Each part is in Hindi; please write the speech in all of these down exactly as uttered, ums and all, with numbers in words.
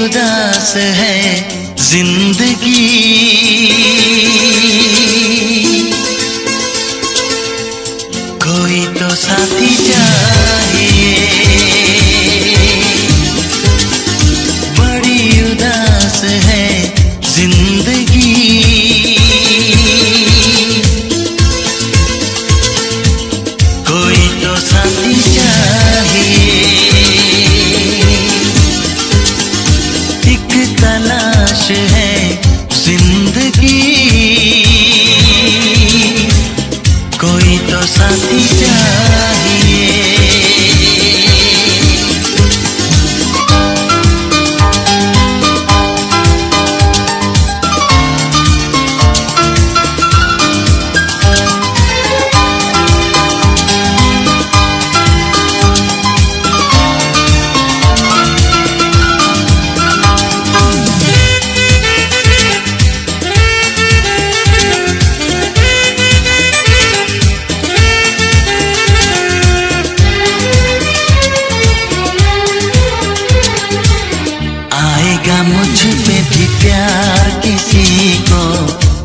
उदास है जिंदगी, कोई तो साथी चाहिए। बड़ी उदास है जिंदगी, कोई तो साथी चाहिए। तलाश है जिंदगी, कोई तो साथी चाहिए।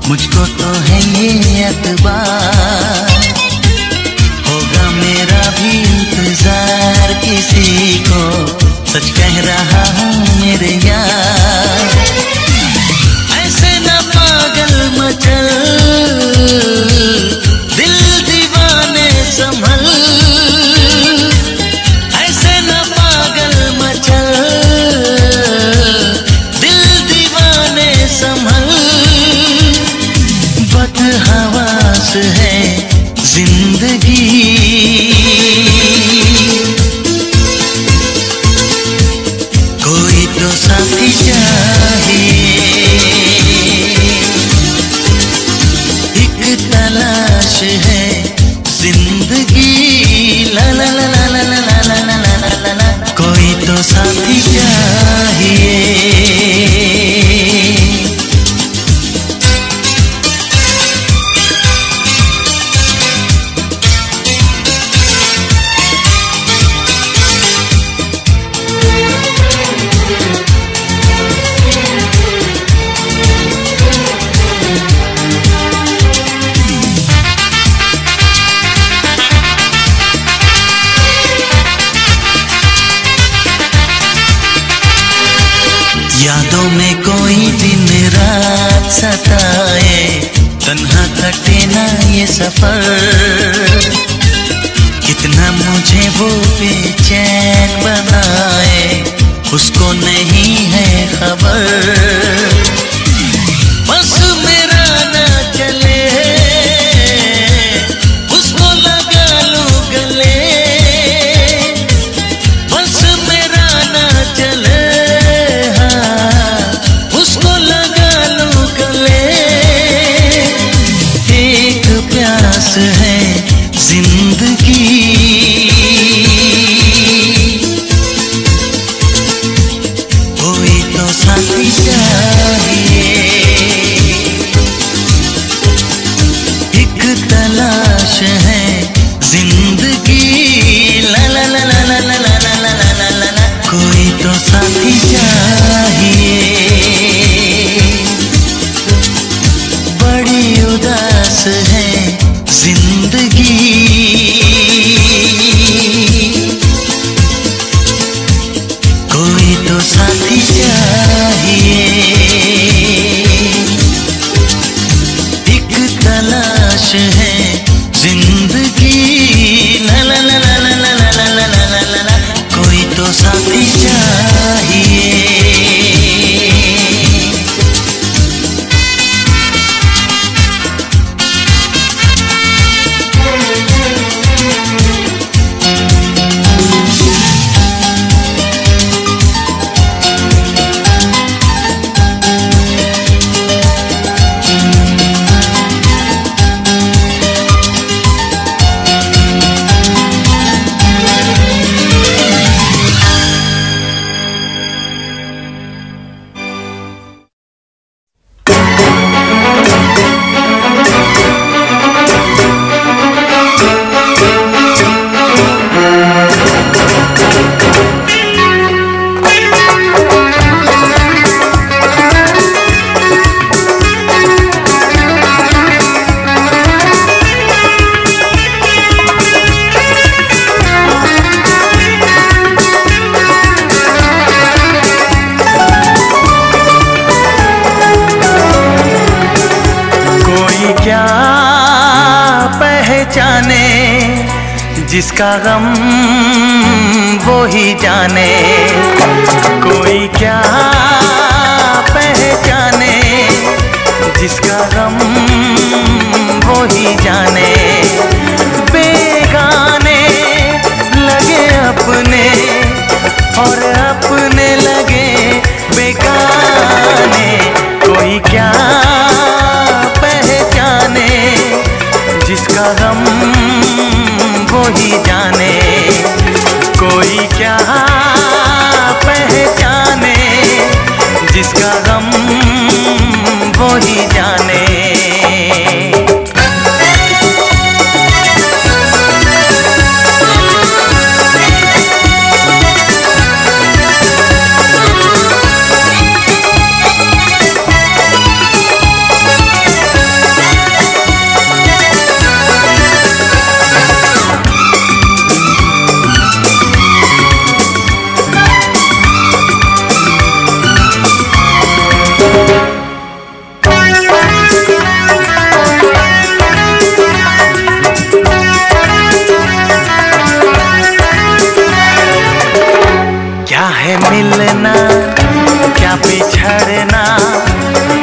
मुझको तो है ये एतबार, होगा मेरा भी इंतजार किसी को। सच कह रहा हूँ मेरे यार, ऐसे ना पागल मचल, दिल दीवाने संभल। ऐसे ना पागल मचल, दिल दीवाने संभल। बदहवास है जिंदगी, कोई तो साथी चाहिए। एक तलाश है जिंदगी, ला ला ला ला ला ला ला ला ला। कोई तो साथी चाहिए। यादों में कोई दिन रात सताए, तन्हा कटे ना ये सफर। कितना मुझे वो बेचैन बनाए, उसको नहीं है खबर। बस मेरा ना चले, उसको लगा लो गले। बस मेरा ना चले, है जिंदगी, कोई तो साथी चाहिए। जिसका गम वो ही जाने, कोई क्या पहचाने, जिसका गम वो ही जाने। बेगाने लगे अपने और अपने लगे बेगाने, कोई क्या पहचाने, जिसका गम वो ही जाने। कोई क्या पहचाने, जिसका गम वो ही जाने। मिलना क्या पिछड़ना,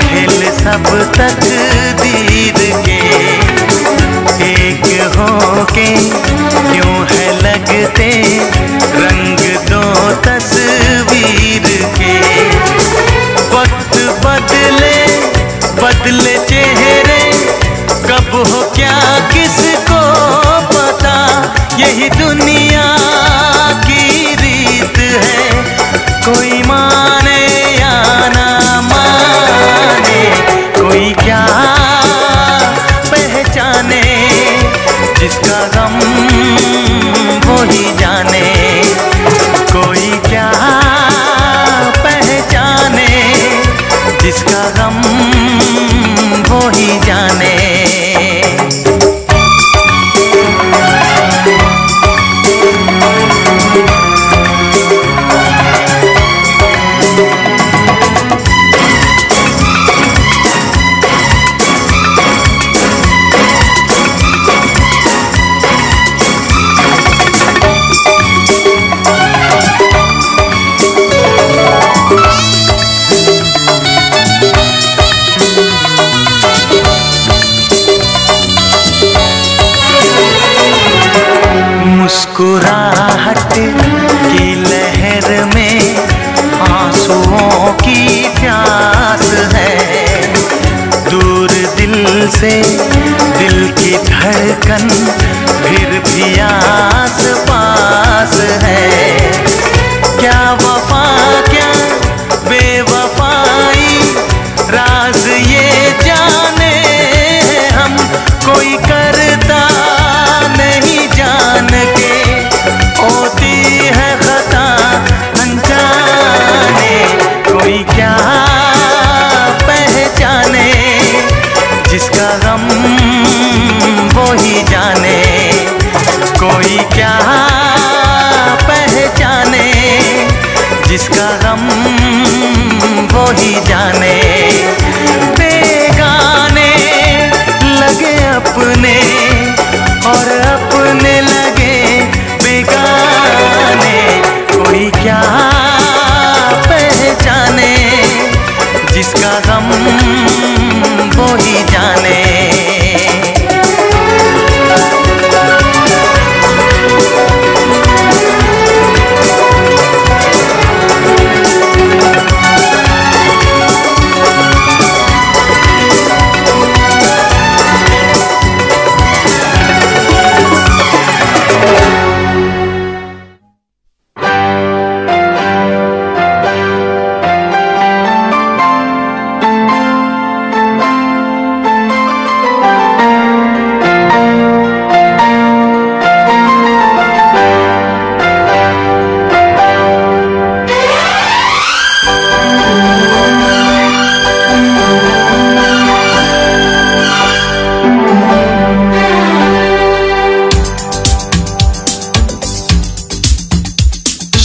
खेल सब तकदीर के। एक होके क्यों है लगते रंग दो तस्वीर के। वक्त बदले बदले चेहरे, कब हो क्या किसको पता, यही दुनिया की रीत है। कोई माने या ना माने, कोई क्या पहचाने, जिसका गम वो ही जाने। कोई क्या पहचाने, जिसका गम वो ही जाने। मुस्कुराहट की लहर में आंसुओं की प्यास है। दूर दिल से दिल की धड़कन फिर भी आस पास है। क्या वफा क्या बेवफाई, राज ये जाने हम, कोई करता नहीं जान के। होती है खता अनजाने, कोई क्या पहचाने, जिसका गम वो ही जाने। कोई क्या पहचाने, जिसका गम वो ही जाने। बेगाने लगे अपने और अपने लगे बेगाने, कोई क्या पहचाने, जिसका गम वो ही जाने।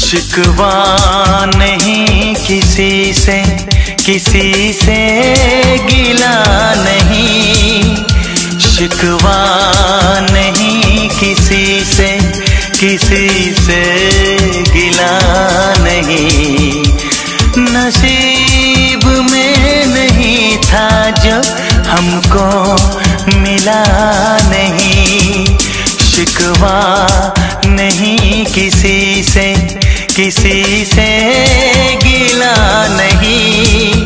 शिकवा नहीं किसी से, किसी से गिला नहीं। शिकवा नहीं किसी से, किसी से गिला नहीं। नसीब में नहीं था जो हमको मिला नहीं। शिकवा नहीं किसी से, किसी से गिला नहीं।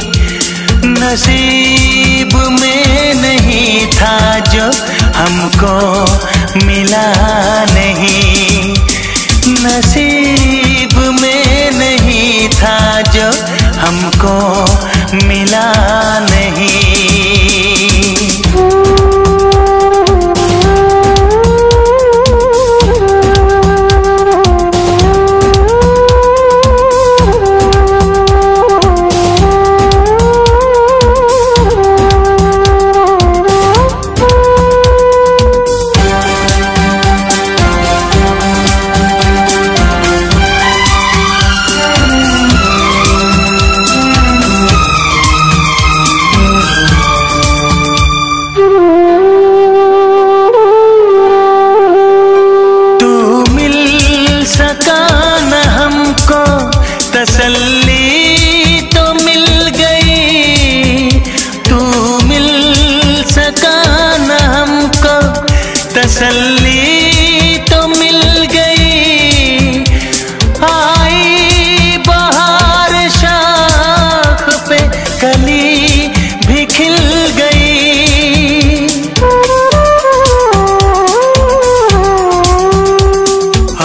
नसीब में नहीं था जो हमको मिला नहीं। नसीब में नहीं था जो हमको मिला नहीं। तसल्ली तो मिल गई, तू मिल सका न हमको। तसल्ली तो मिल गई। आई बाहर शाख पे कली भी खिल गई।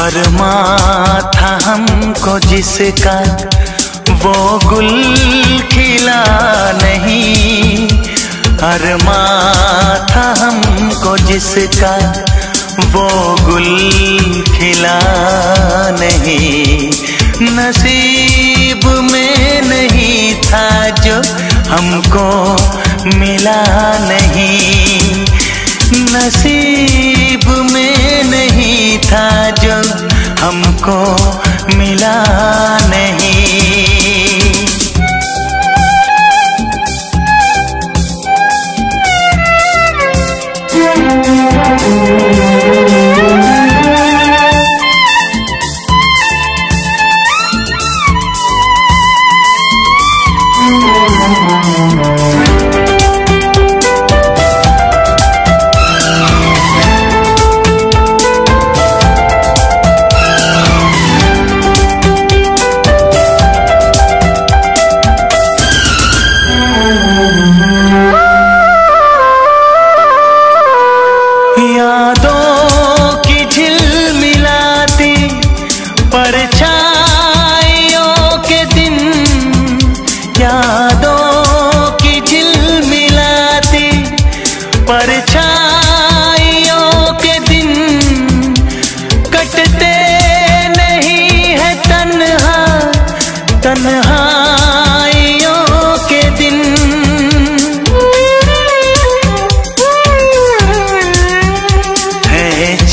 अरमां था हमको जिसका वो गुल खिला नहीं। अरमां था हमको जिसका वो गुल खिला नहीं। नसीब में नहीं था जो हमको मिला नहीं। नसीब में नहीं था जो हमको मिला नहीं।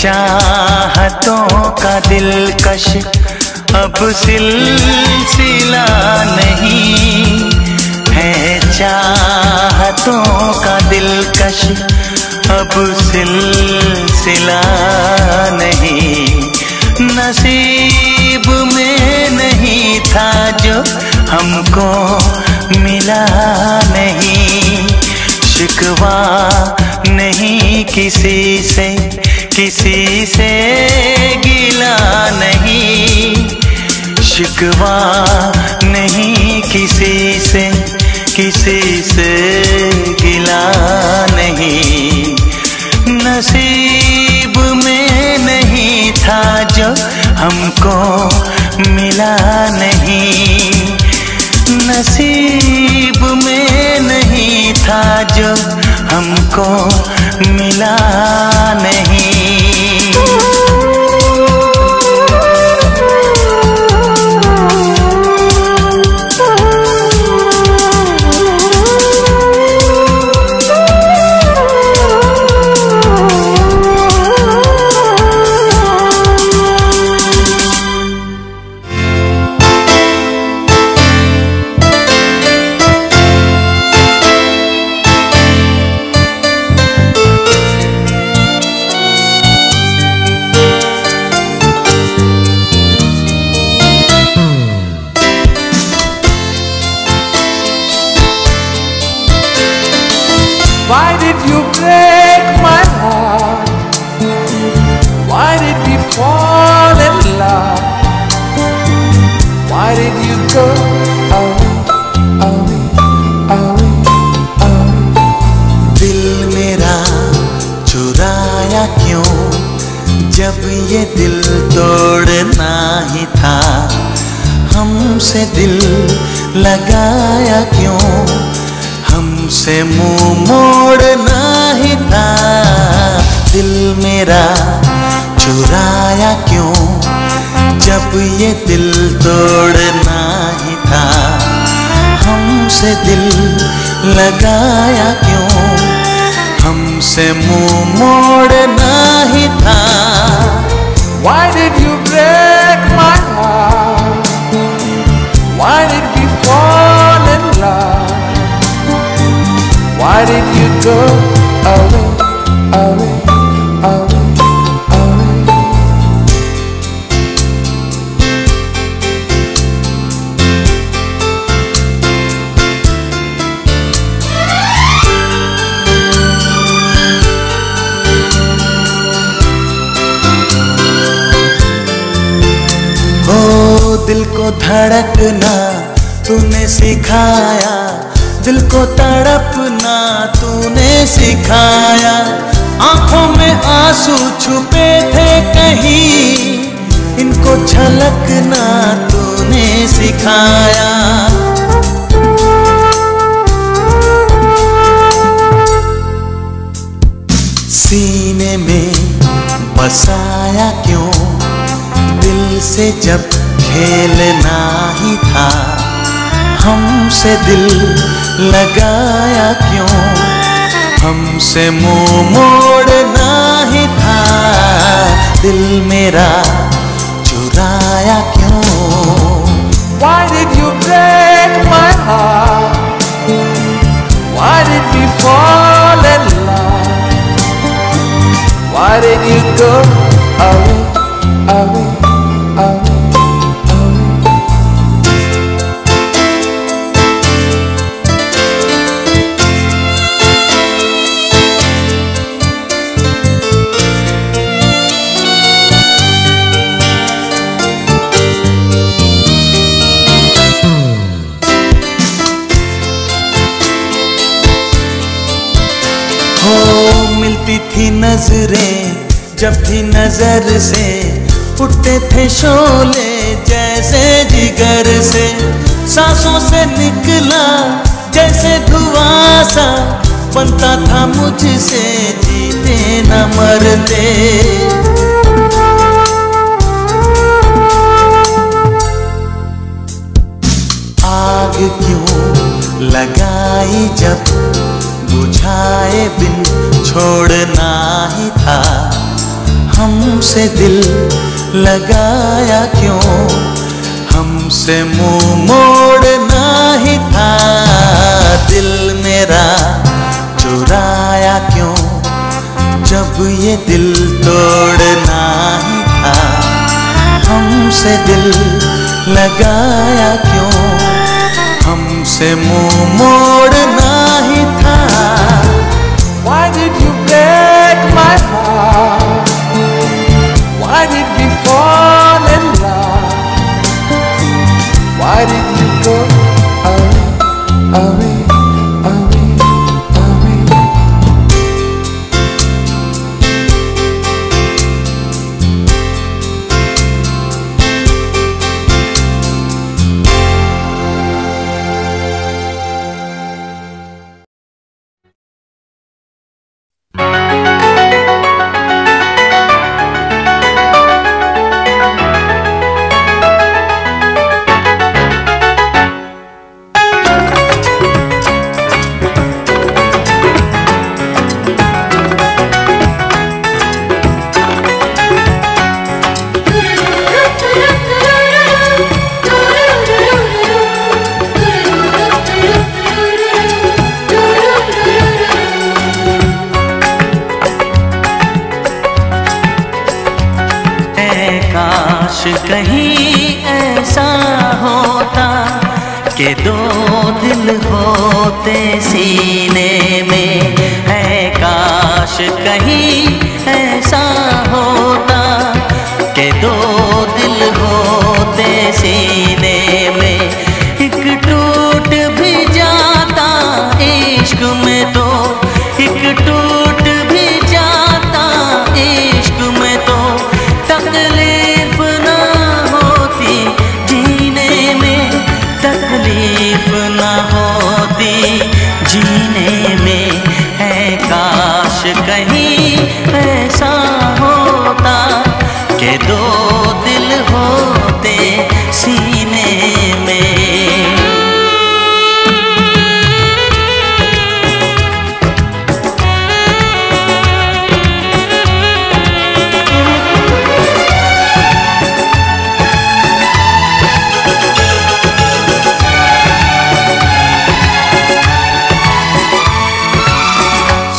चाहतों का दिलकश अब सिलसिला नहीं है। चाहतों का दिलकश अब सिलसिला नहीं। नसीब में नहीं था जो हमको मिला नहीं। शिकवा नहीं किसी से, किसी से गिला नहीं। शिकवा नहीं किसी से, किसी से गिला नहीं। नसीब में नहीं था जो हमको मिला नहीं। नसीब में नहीं था जो हमको मिला नहीं। did you go? Oh, oh, oh, oh। दिल मेरा चुराया क्यों, जब ये दिल तोड़ना ही था। हमसे दिल लगाया क्यों, हमसे मुँह मोड़ना ही था। दिल मेरा चुराया क्यों, जब ये दिल तोड़ना ही था। हमसे दिल लगाया क्यों, हमसे मुँह मोड़ना ही था। Why did you break my heart? Why did we fall in love? Why did you go away, away, away? दिल को धड़कना तूने सिखाया, दिल को तड़पना तूने सिखाया। आंखों में आंसू छुपे थे कहीं, इनको छलकना तूने सिखाया। सीने में बसाया क्यों, दिल से जब खेलना ही था। हमसे दिल लगाया क्यों, हमसे मुँह मोड़ना ही था। दिल मेरा चुराया क्यों। Why did you break my heart? Why did we fall in love? Why did you go away, away, away? मिलती थी नजरें जब भी नजर से, उठते थे शोले जैसे जिगर से। सांसों से निकला जैसे धुआं सा, बनता था मुझसे जीते न मरते। आग क्यों लगाई जब, बुझाए बिन छोड़ना ही था। हमसे दिल लगाया क्यों, हमसे मुँह मोड़ना ही था। दिल मेरा चुराया क्यों, जब ये दिल तोड़ना ही था। हमसे दिल लगाया क्यों, हमसे मुँह मोड़ना ही था। Why did you break my heart? Why did we fall in love? Why did you go away, away, away, away? सीने में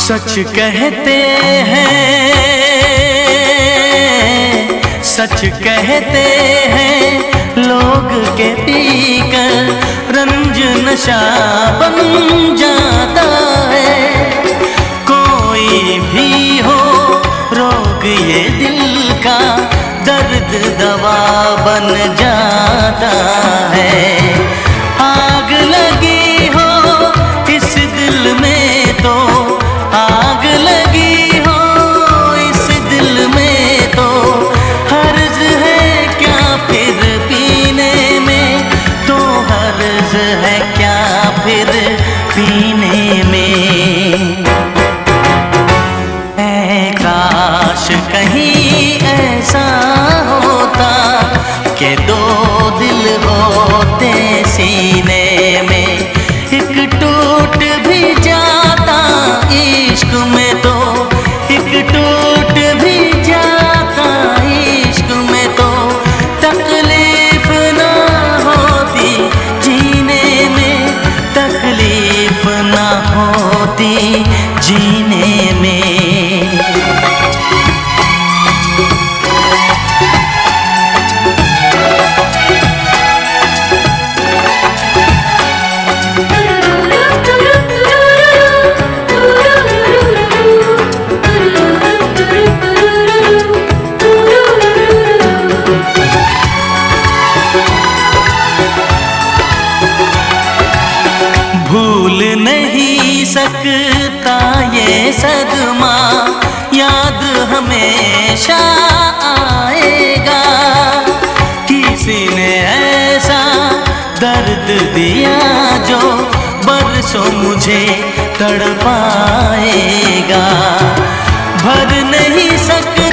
सच कहते हैं, सच कहते हैं लोग के पीकर रंज नशा बन जाता है। कोई भी हो रोग ये दिल का दर्द दवा बन जाता है। आग लगी हो इस दिल में तो, आग लगी हो इस दिल में तो, हर्ज है क्या फिर पीने में, तो हर्ज है क्या फिर पीने में। ऐ काश कहीं ऐसा होता कि दो दिल होते सीने में, एक टूट भी जाता इश्क में तो, एक टूट भी जाता इश्क में तो, तकलीफ ना होती जीने में, तकलीफ ना होती जीने में। भूल नहीं सकता ये सदमा, याद हमेशा आएगा। किसी ने ऐसा दर्द दिया जो बरसों मुझे तड़पाएगा। भर नहीं सकते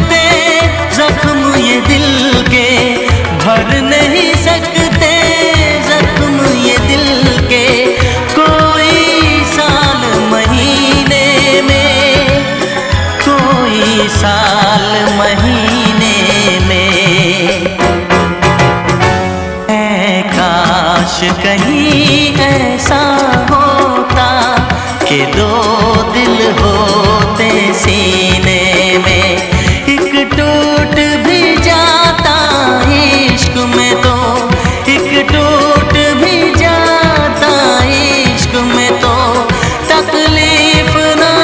जख्म ये दिल के, भर नहीं सकते जख्म ये दिल के। साल महीने में ऐ काश कहीं ऐसा होता कि दो दिल होते सीने में, एक टूट भी जाता इश्क में तो, एक टूट भी जाता इश्क में तो, तकलीफ ना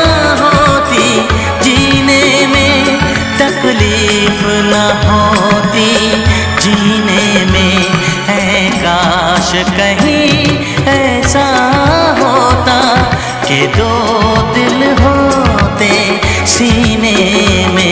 होती जीने में, तकलीफ ना होती जीने में। ऐ काश कहीं ऐसा होता कि दो दिल होते सीने में।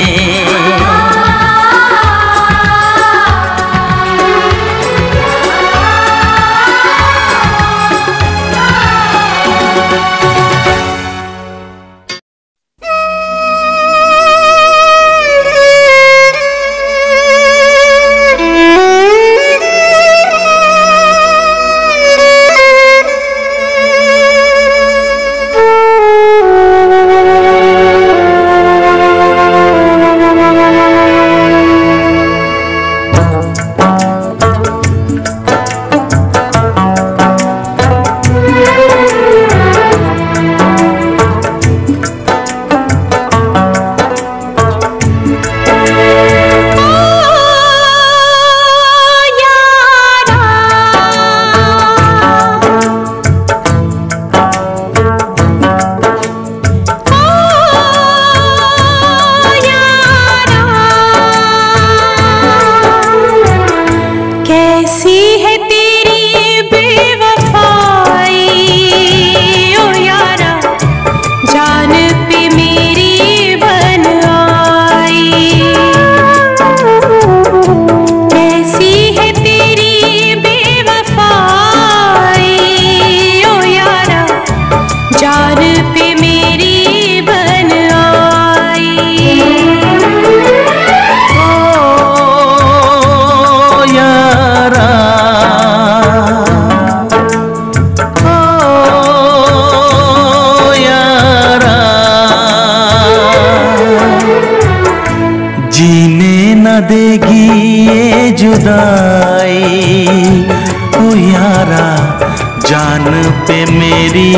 जान पे मेरी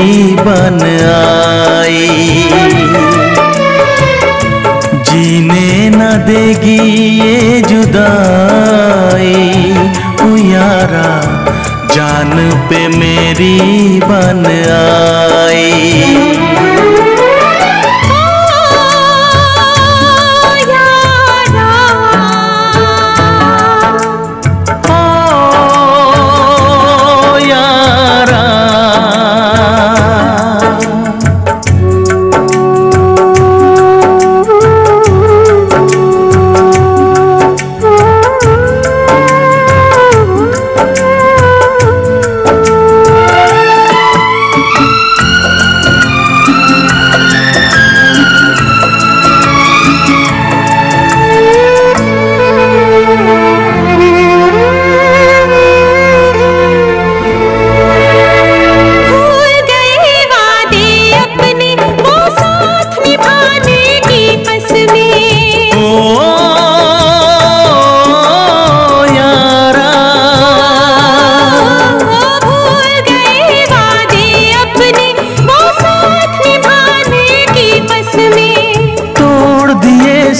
बन आई, जीने न देगी ये जुदाई। ओ यारा जान पे मेरी बन आई।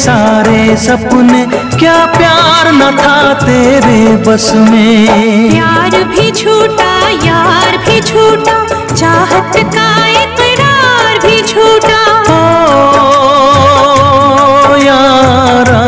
सारे सपने क्या प्यार न था तेरे बस में, प्यार भी झूठा यार भी झूठा, चाहत का इकरार भी झूठा। ओ यारा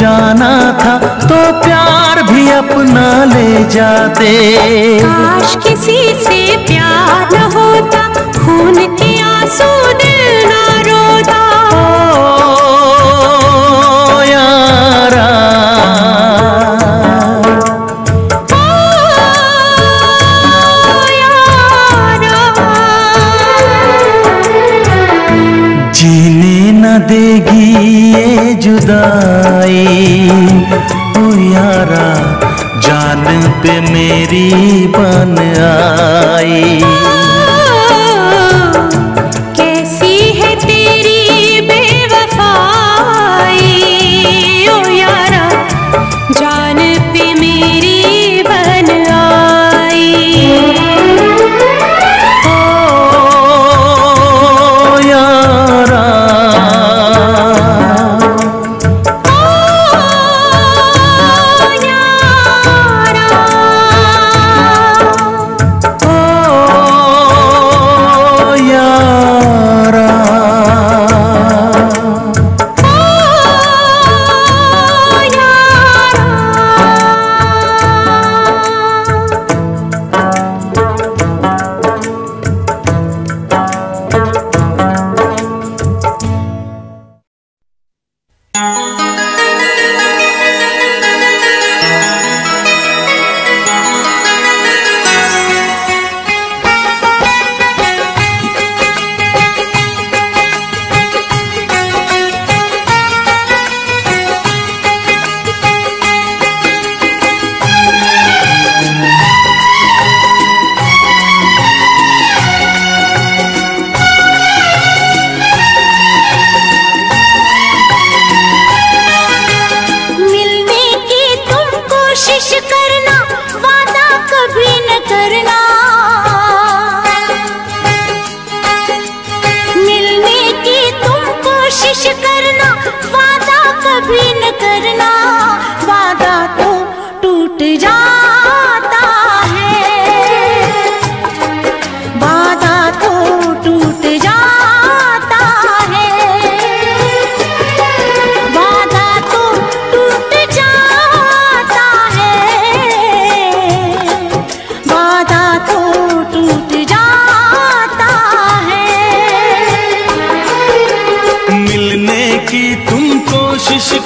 जाना था तो प्यार भी अपना ले जाते, काश किसी से प्यार न होता, खून के आंसू दिल ना रोता। ओ यारा जीने न देगी ये जुदाई। ओ यारा जान पे मेरी बन आई। कैसी है तेरी बेवफाई, ओ यारा जान पे मेरी बन आई। ओ यारा oh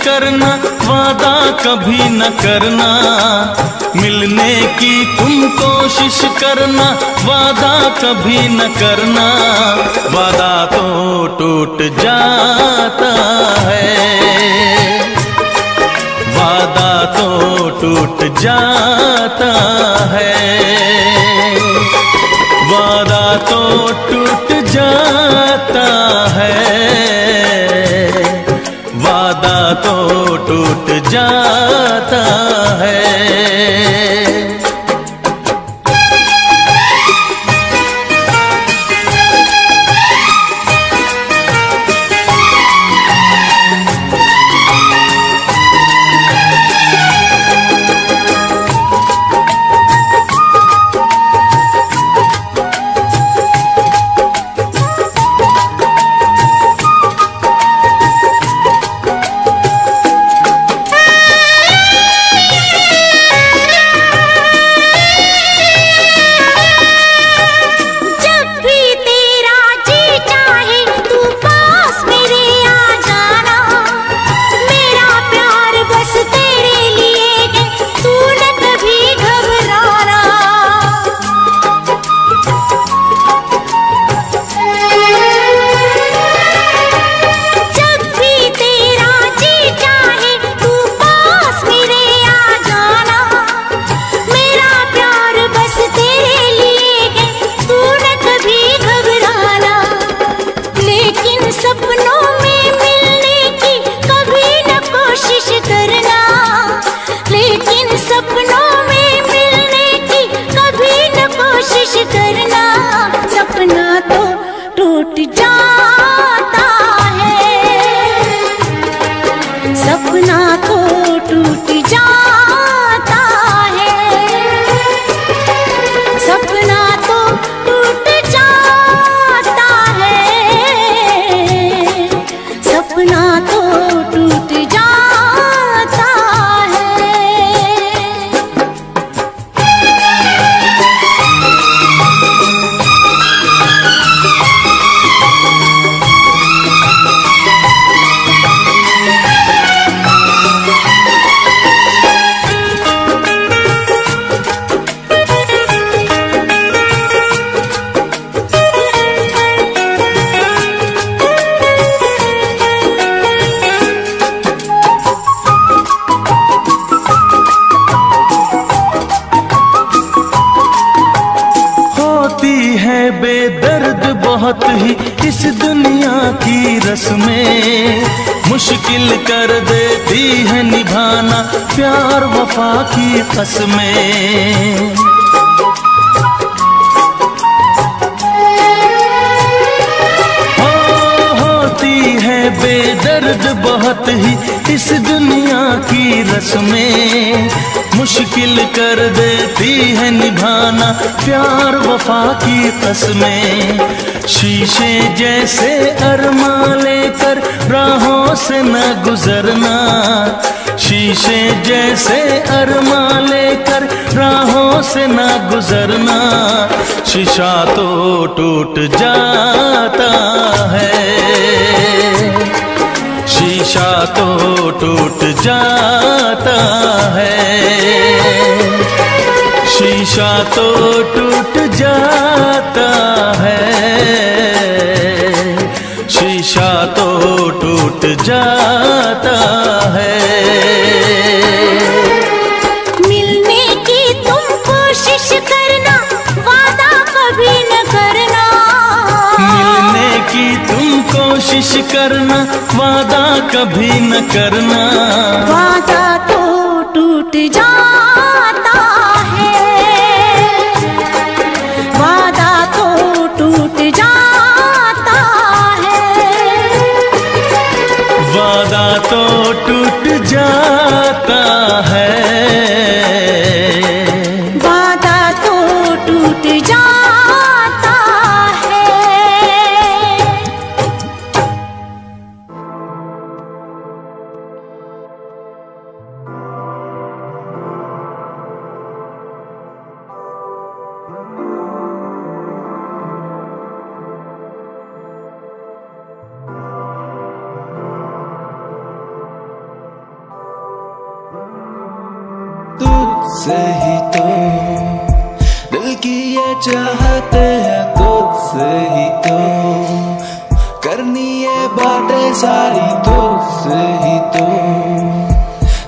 करना, वादा कभी न करना, मिलने की तुम कोशिश करना, वादा कभी न करना, वादा तो टूट जाता है, वादा तो टूट जाता है, वादा तो टूट जाता है, वादा तो टूट जाता है। कसमें हो होती है बेदर्द बहुत ही इस दुनिया की रस्में, मुश्किल कर देती है निभाना प्यार वफा की कसमें। शीशे जैसे अरमा लेकर राहों से न गुजरना, शीशे जैसे अरमा लेकर राहों से ना गुजरना, शीशा तो टूट जाता है, शीशा तो टूट जाता है, शीशा तो टूट जाता है, शीशा तो टूट जाता है। कोशिश करना, वादा कभी न करना, वादा तो टूट जाता है, वादा तो टूट जाता है, वादा तो टूट जाता है। चाहते हैं तुझसे ही तो, करनी ये बातें सारी तुझसे ही तो,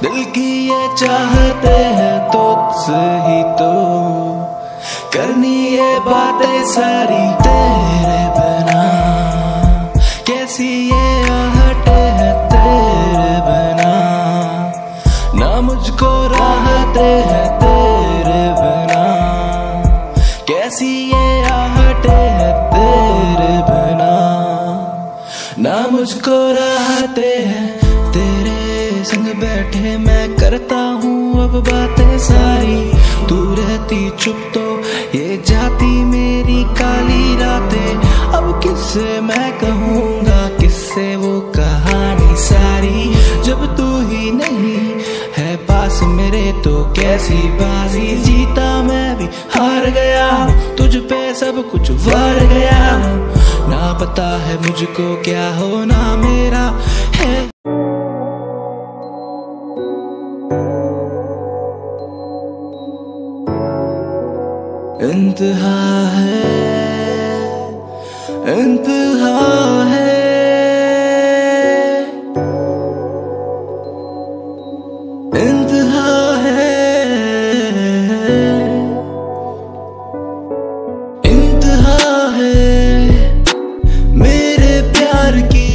दिल की ये चाहते हैं तुझसे ही तो, करनी ये बातें सारी तेरे बिना, कैसी ये आहटे हैं तेरे बिना, ना मुझको राहते हैं तेरे बिना, कैसी ये आहटे हैं तेरे बिना, ना मुझको राहते हैं। तेरे संग बैठे मैं करता हूँ अब बातें सारी, तू रहती चुप तो ये जाती मेरी काली रातें, अब किससे मैं कहूँगा किससे वो कहानी सारी, जब तू ही नहीं है पास मेरे तो कैसी बाजी जीता मैं भी हार गया, तुझ पे सब कुछ वार गया, ना पता है मुझको क्या होना मेरा है। इंतहा है, इंतहा है, इंतहा है, इंतहा है मेरे प्यार की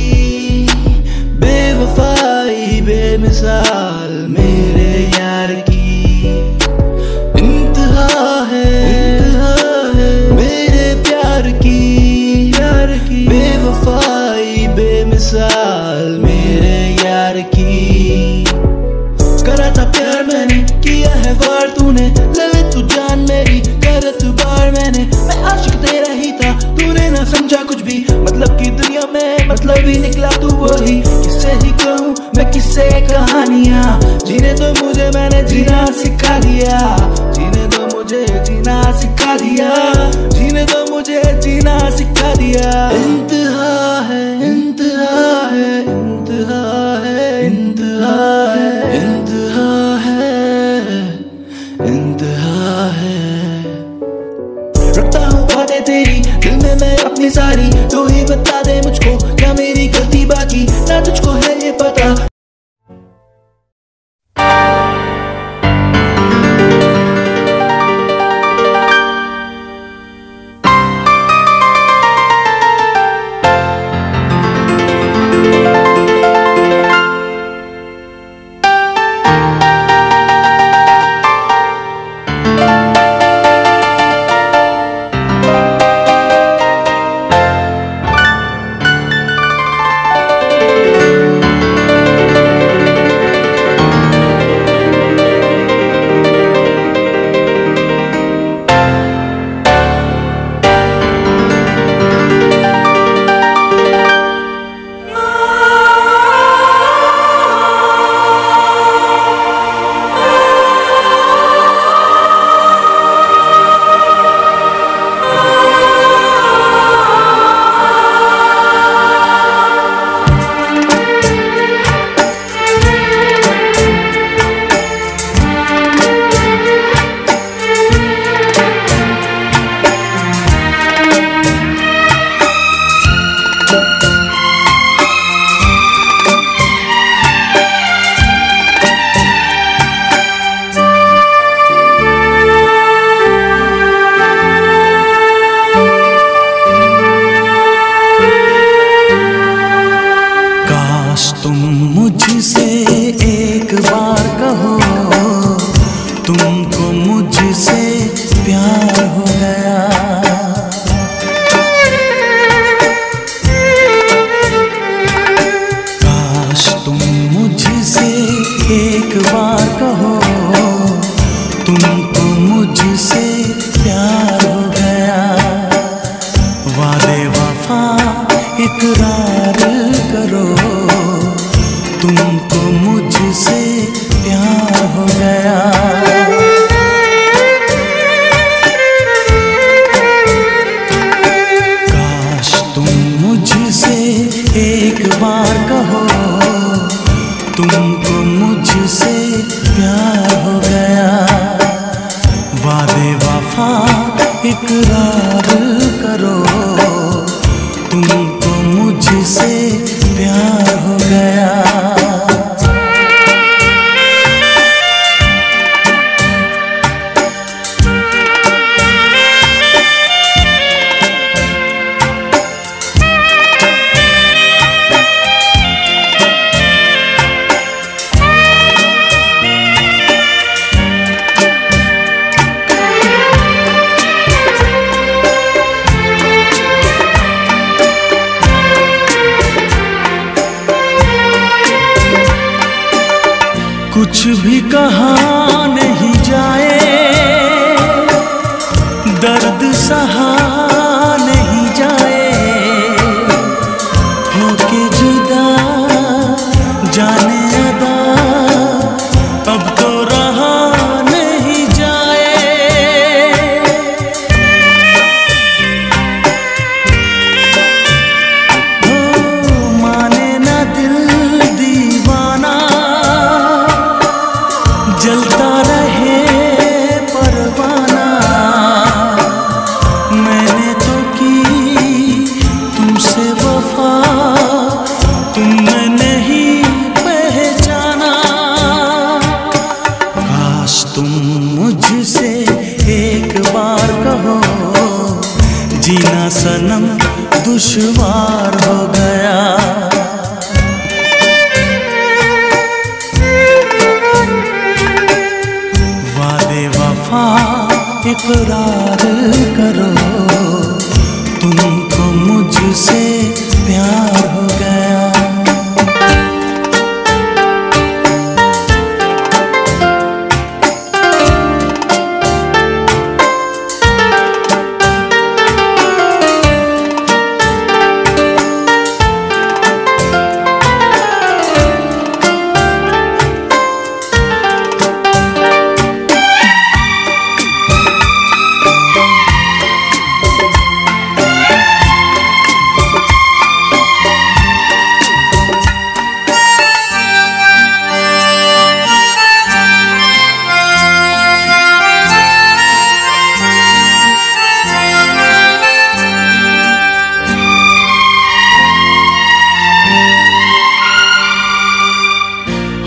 बेवफाई बेमिसाल मेरे यार की। इंतहा है, इंतहा है मेरे प्यार की, प्यार की बेवफाई बेमिसाल मेरे यार की। करा था प्यार मैंने, किया है वार तूने, लवे तू जान मेरी करे तू बार मैंने, मैं आशिक तेरा ही था तूने ना समझा कुछ भी, मतलब की दुनिया में मतलब ही निकला तू वही, किससे ही कहूँ मैं किससे कहानियाँ, जीने दो मुझे मैंने जीना सिखा दिया, जीने दो मुझे जीना सिखा दिया, जीने दो मुझे जीना सिखा दिया। इंतहा है, इंतहा है, इंतहा है, इंतहा है, इंतहा है, इंतहा है। रखता हूँ बातें तेरी दिल में मैं अपनी सारी, तू ही बता दे मुझको क्या मेरी गलती बाकी, ना तुझको है ये पता। कुछ भी कहा नहीं जाए, दर्द सहा नहीं जाए, होके जुदा जाने अदा अब तो रहा नहीं जाए। हो माने ना दिल दीवाना, जलता रहे परवाना। मैंने तो की तुमसे वफा, तुमने नहीं पहचाना। काश तुम मुझसे एक बार कहो, जीना सनम दुश्वार हो गया। इकरार करो तुमको मुझसे प्यार हो गया।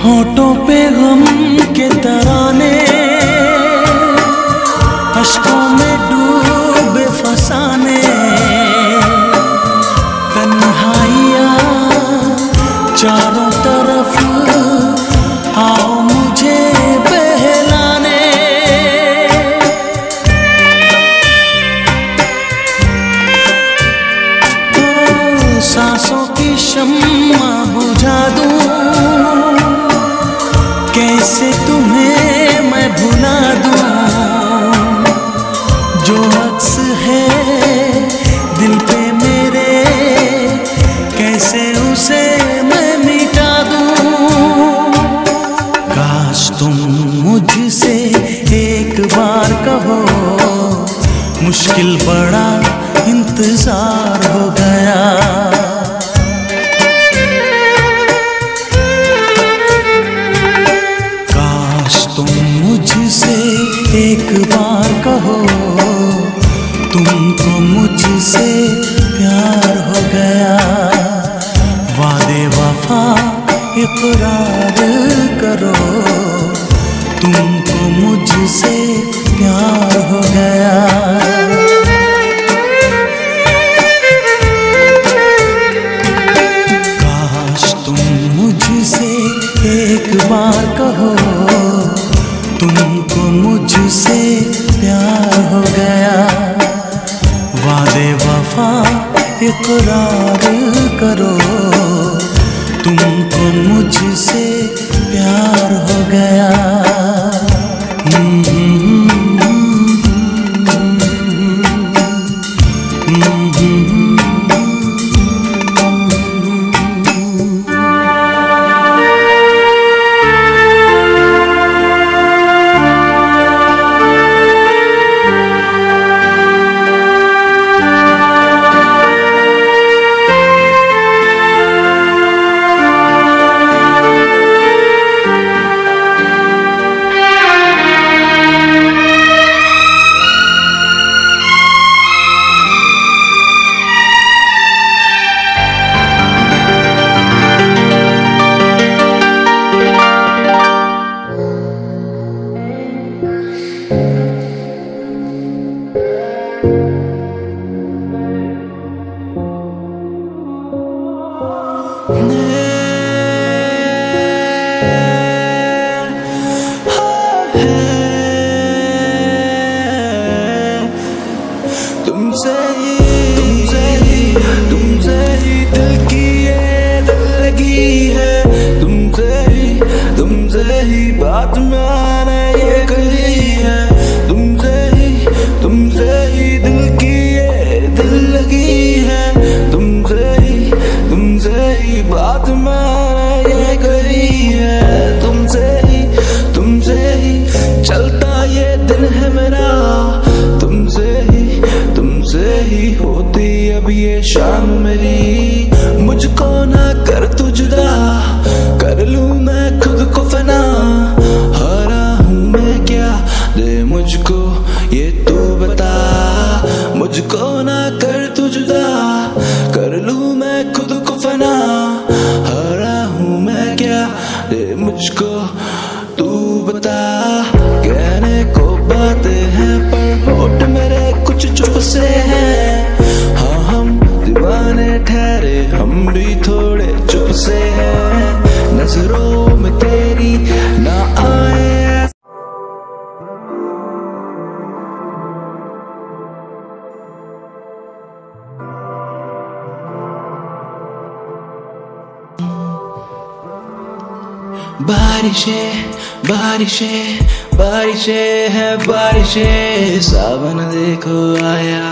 होठों पे गम के तराने, अश्कों में डूबे फसाने। तन्हाइयाँ चारों तरफ, आओ मुझे बहलाने। तो सांसों की शम्मा बुझा दूँ, कैसे तुम्हें मैं भुला दूँ। जो अक्स है दिल पे मेरे, कैसे उसे मैं मिटा दूँ। काश तुम मुझसे एक बार कहो, मुश्किल बड़ा इंतजार हो गया। एक बार कहो तुमको मुझसे प्यार हो गया। वादे वफा इकरार करो तुमको मुझसे प्यार हो गया। काश तुम मुझसे एक बार कहो तुमको मुझसे प्यार हो गया। वादे वफा इकरार करो तुमको मुझसे प्यार हो गया। He जिंदगी है, तुमसे ही तुमसे ही बात मैंने ये करी है, तुमसे ही तुमसे ही चलता ये दिन है मेरा, तुमसे ही तुमसे ही होती अब ये शाम मेरी। मुझको ना कर तू जुदा, कर लूं मैं खुद को फना, हारा हूं मैं क्या, दे मुझको ये तू बता। मुझको ना कर तू जुदा, कर लूं मैं खुद को फना, हारा हूं मैं क्या, दे मुझको तू बता। कहने को बातें हैं पर होठ मेरे कुछ चुप से हैं, हाँ हम दीवाने ठहरे हम भी थोड़े चुप से हैं, नजरों में तेरी ना आए। बारिशें बारिशें बारिशें है बारिशें, सावन देखो आया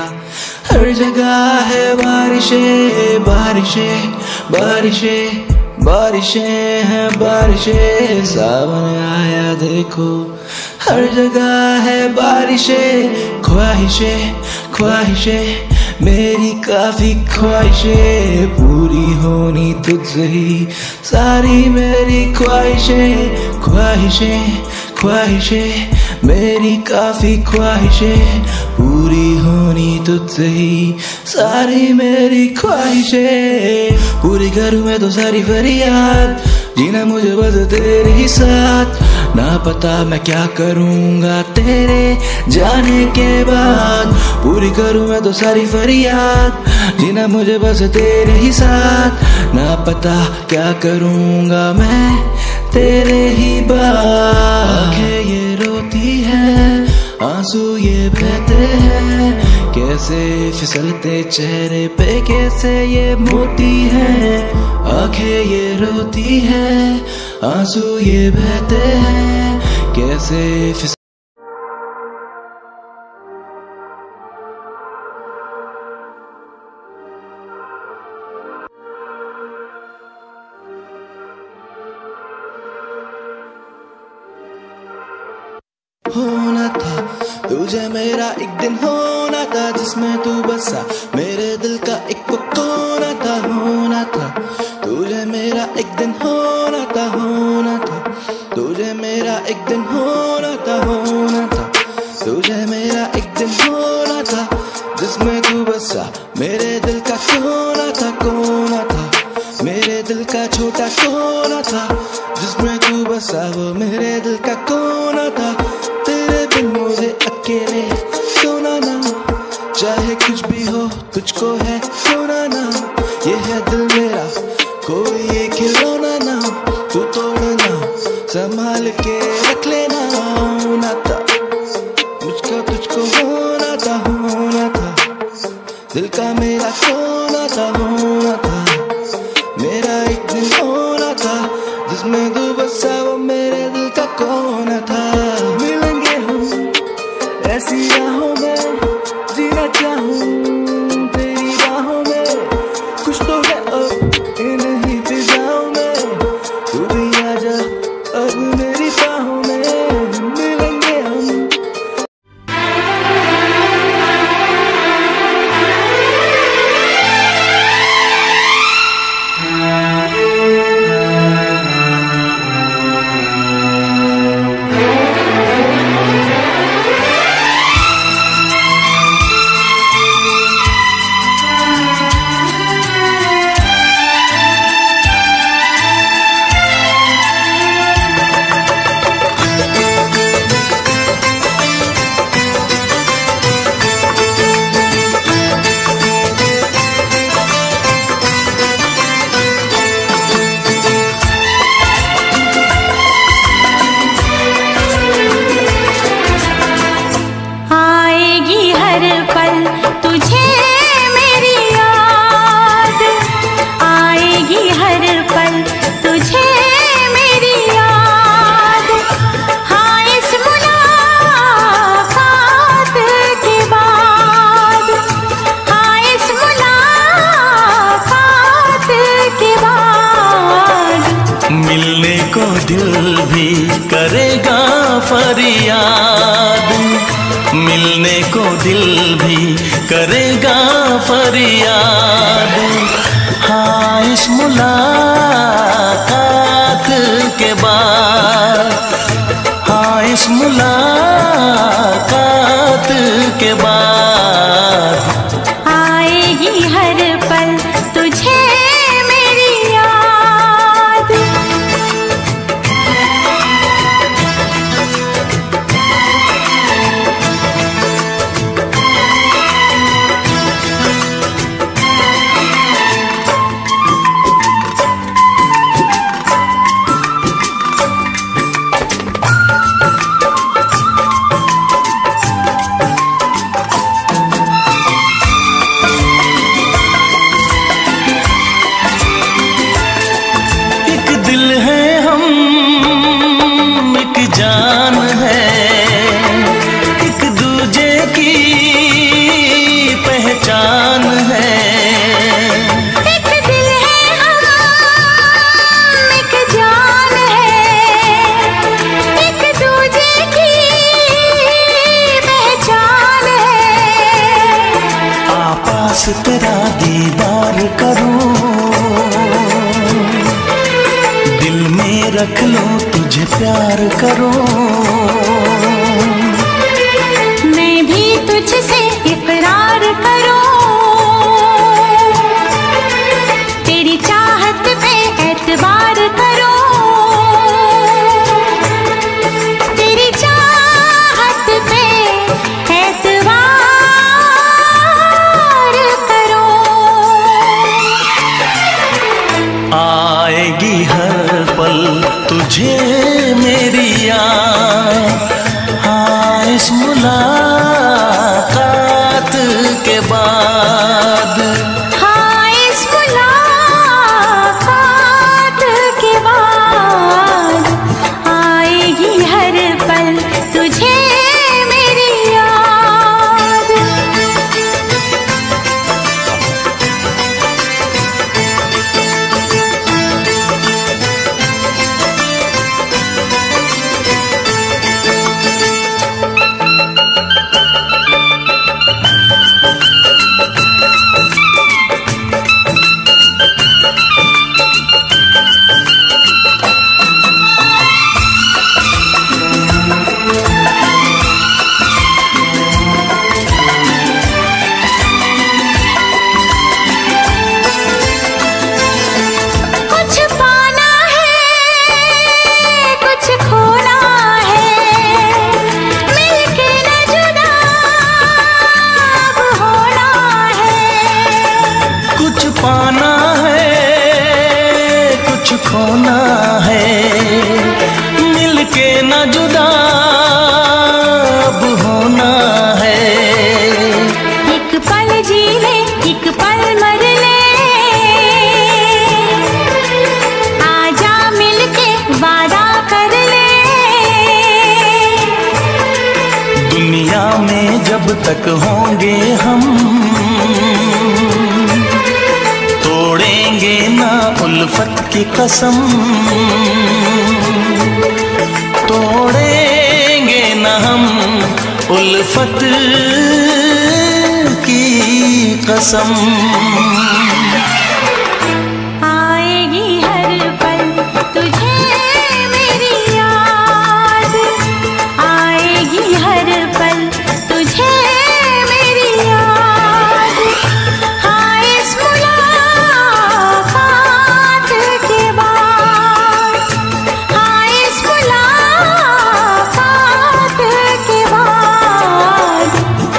हर जगह है बारिशें। बारिशें बारिशें बारिशें है बारिशें, सावन आया देखो हर जगह है बारिशें। ख्वाहिशें ख्वाहिशें मेरी काफी ख्वाहिशें, पूरी होनी तुझसे ही सारी मेरी ख्वाहिशें। ख्वाहिशें ख्वाहिशें मेरी काफी ख्वाहिशें, पूरी होनी तुझसे ही सारी मेरी ख्वाहिशें। पूरी करूँ मैं तो सारी फरियाद, जीना मुझे बस तेरे ही साथ, ना पता मैं क्या करूँगा तेरे जाने के बाद। पूरी करूँ मैं तो सारी फरियाद, जीना मुझे बस तेरे ही साथ, ना पता क्या करूँगा मैं तेरे ही बाद। आँखें ये रोती हैं, आंसू ये बहते हैं, कैसे फिसलते चेहरे पे कैसे ये मोती हैं। आँखें ये रोती हैं, आंसू ये बहते हैं, कैसे फिसल होना था तुझे मेरा एक दिन, होना था जिसमें तू बसा, मेरे दिल का एक वो कोना था। होना था तुझे मेरा एक दिन, होना था होना था तुझे मेरा एक दिन, होना था होना था तुझे मेरा एक दिन, होना था जिसमें तू बसा, मेरे दिल का कोना था कोना था मेरे दिल का छोटा कोना था जिसमें तू बसा, वो मेरे दिल का कोना था। मुझे अकेले सोना ना, चाहे कुछ भी हो तुझको है सोना ना, ये है दिल मेरा कोई ये खिलौना ना, तू तोड़ना संभाल के रख लेना। होना था मुझको तुझको, होना था होना था दिल का मेरा सोना था। होना था मेरा एक दिन, होना था जिसमें तू बसा, वो मेरे दिल का कोना था। ऐसी राहों में जीना चाहूँ, तेरी राहों में कुछ तो है अब इन्हीं फिजाओं में, तू भी आजा अब मेरी बाहों में, मिलेंगे हम। We'll be right back. दिल भी करेगा फरियाद, मिलने को दिल भी करेगा फरियाद। हाँ, इस मुलाकात के बाद, हाँ इस मुलाकात के बाद आएगी हर पल तुझे मेरी याद। तेरा दीदार करूं, दिल में रख लो तुझे प्यार करूं। मैं भी तुझसे इकरार करूं, तेरी चाहत पे एतबार करूं, तेरी चाहत पे एतबार। आएगी हर पल तुझे मेरी याद, हाँ इस मुलाकात के बाद, हाँ इस मुलाकात के बाद आएगी हर पल तुझे मेरी याद। पाना है कुछ खोना है, मिलके ना जुदा अब होना है। एक पल जी ले, एक पल मर ले, आजा मिलके वादा कर ले। दुनिया में जब तक होंगे हम, तोड़ेंगे ना उल्फत की कसम, तोड़ेंगे ना हम उल्फत की कसम। आएगी हर पल तुझे मेरी याद, आएगी हर पल तुझे मेरी याद।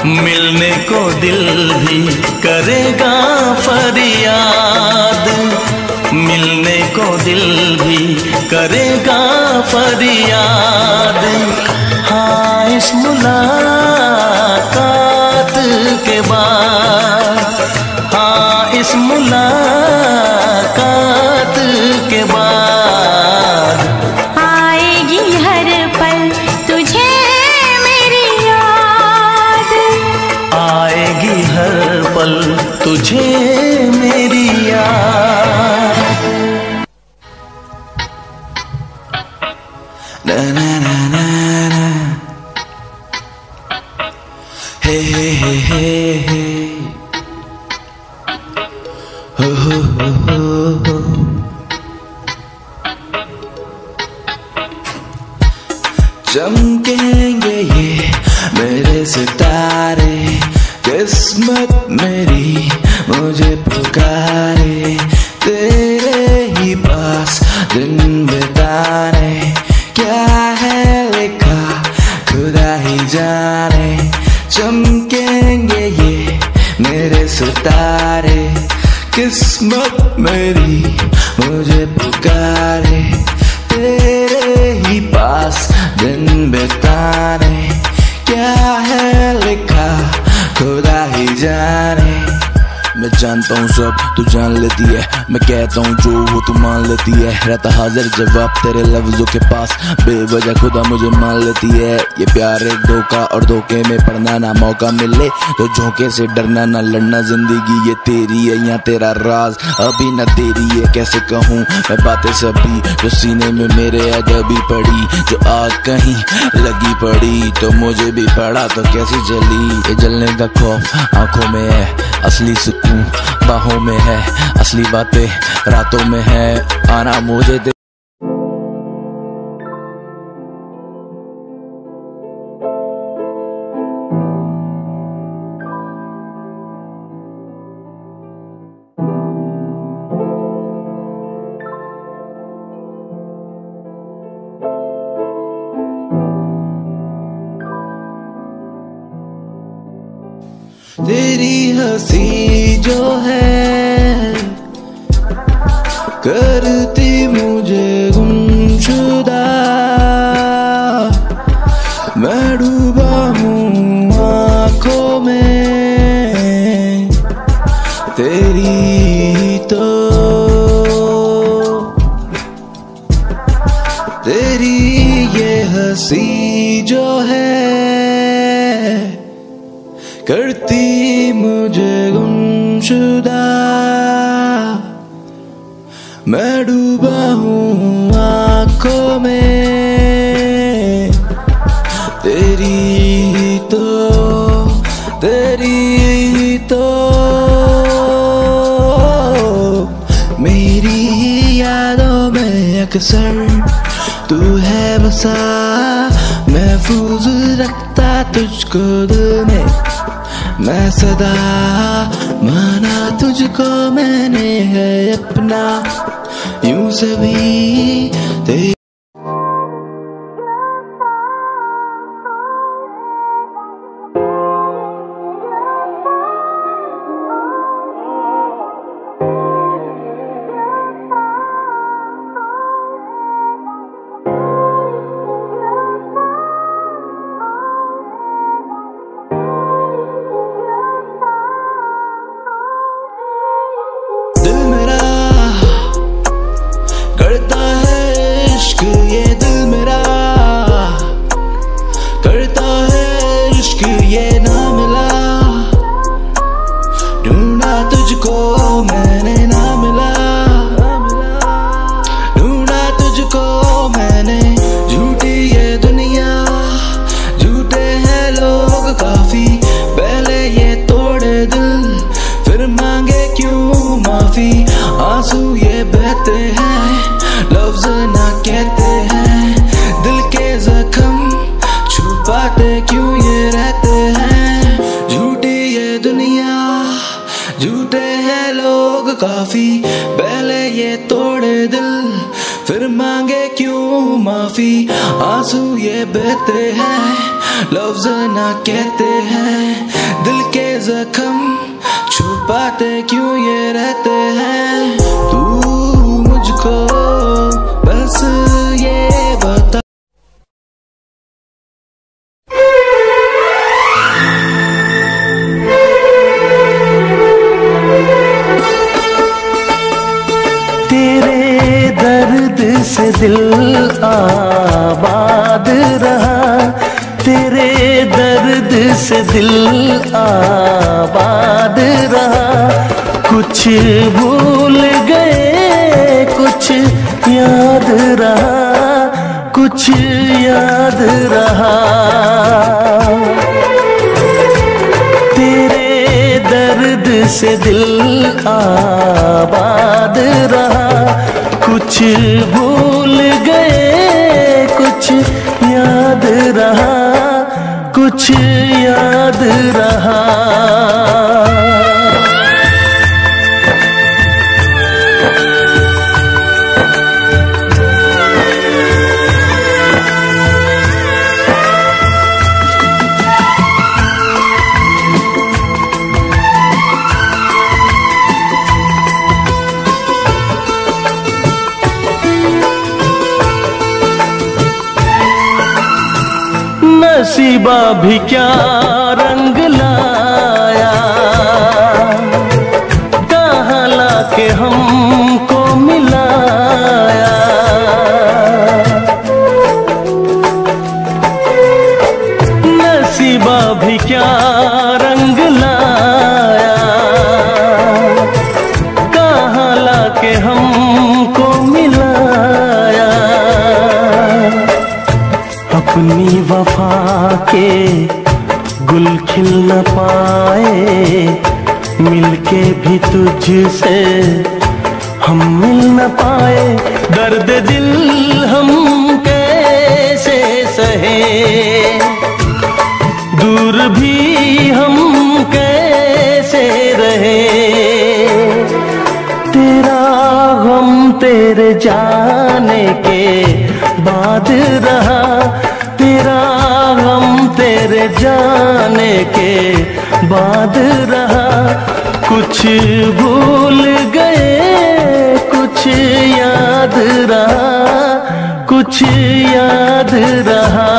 मिलने को दिल भी करेगा फरियाद, मिलने को दिल भी करेगा फरियाद। हाँ इस मुलाकात के बाद, हाँ इस मुलाकात के बाद आएगी हर पल तुझे मेरी याद, आएगी हर पल तुझे मेरी याद। चमकेंगे ये मेरे सितारे, किस्मत मेरी मुझे पुकारे, तेरे ही पास दिन बिताने, क्या है लिखा खुदा ही जाने। चमकेंगे ये मेरे सितारे, किस्मत मेरी मुझे पुकारे, तेरे ही पास दिन बिताने, क्या है लिखा खुदा ही जाने। मैं जानता हूँ सब तू जान लेती है, मैं कहता हूँ जो वो तू मान लेती है, रहता हाजिर जवाब तेरे लफ्जों के पास, बेवजह खुदा मुझे मान लेती है। ये प्यार एक धोखा और धोखे में पड़ना ना, मौका मिले तो झोंके से डरना ना, लड़ना जिंदगी ये तेरी है या तेरा राज अभी ना तेरी है। कैसे कहूँ मैं बातें सभी जो सीने में मेरे अभी पड़ी, जो आग कहीं लगी पड़ी तो मुझे भी पड़ा तो कैसे जली। ये जलने का खौफ आँखों में है, असली सुकून बाहों में है, असली बातें रातों में है, आना मुझे दे। तेरी हंसी जो है करती मुझे गुमशुदा, मैं डूबा हूँ आँखों में तेरी, तो तेरी ये हंसी जो है करती मुझे गुमशुदा, मैं डूबा हूँ आँखों में तेरी, तो तेरी तो मेरी यादों में अक्सर तू है बसा, महफूज रखता तुझको दिल में मैं सदा, माना तुझको मैंने है अपना यूं सभी तेरी। काफी पहले ये तोड़े दिल, फिर मांगे क्यों माफी, आंसू ये बहते हैं, लफ्ज ना कहते हैं, दिल के जख्म छुपाते क्यों ये रहते हैं। तू मुझको बस ये बता। से दिल आबाद रहा, तेरे दर्द से दिल आबाद रहा, कुछ भूल गए कुछ याद रहा, कुछ याद रहा। तेरे दर्द से दिल आबाद रहा, कुछ भूल गए कुछ याद रहा, कुछ याद रहा। नसीबा भी क्या रंग लाया, कहाँ लाके हमको मिलाया। नसीबा भी क्या रंग लाया, कहाँ लाके हमको मिलाया। अपनी वफा के गुल खिल न पाए, मिलके भी तुझसे हम मिल न पाए। दर्द दिल हम कैसे सहे, दूर भी हम कैसे रहे। तेरा गम तेरे जाने के बाद रहा, तेरा गम तेरे जाने के बाद रहा। कुछ भूल गए कुछ याद रहा, कुछ याद रहा।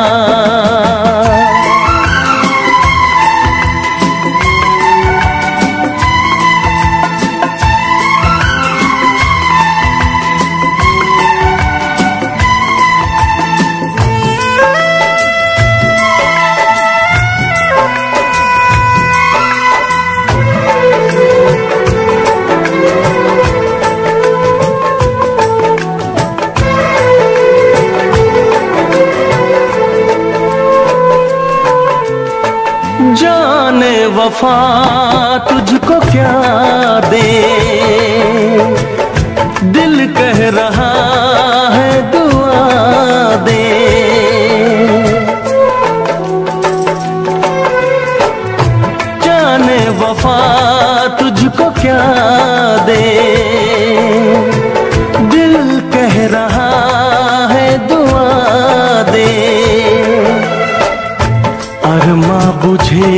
जाने वफा तुझको क्या दे, दिल कह रहा है दुआ दे। जाने वफा तुझको क्या दे, दिल कह रहा है दुआ दे। अरमा बुझे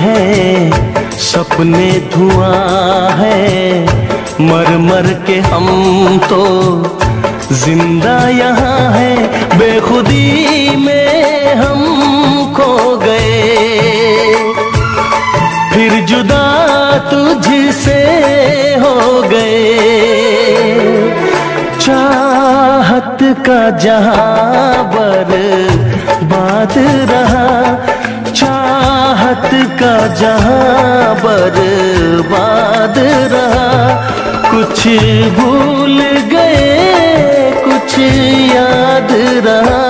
हैं सपने धुआं है, मर मर के हम तो जिंदा यहाँ हैं। बेखुदी में हम खो गए, फिर जुदा तुझसे हो गए। चाहत का जहाँ बर्बाद रहा, चाहत का जहाँ बर्बाद रहा। कुछ भूल गए कुछ याद रहा,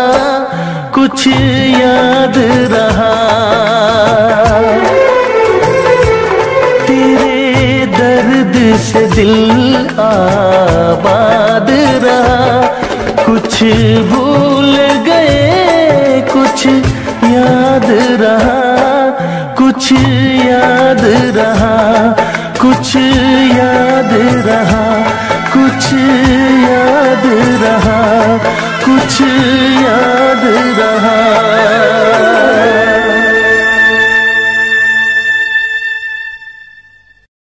कुछ याद रहा। तेरे दर्द से दिल आबाद रहा, कुछ भूल गए कुछ याद रहा, कुछ याद रहा, कुछ याद रहा, कुछ याद रहा, कुछ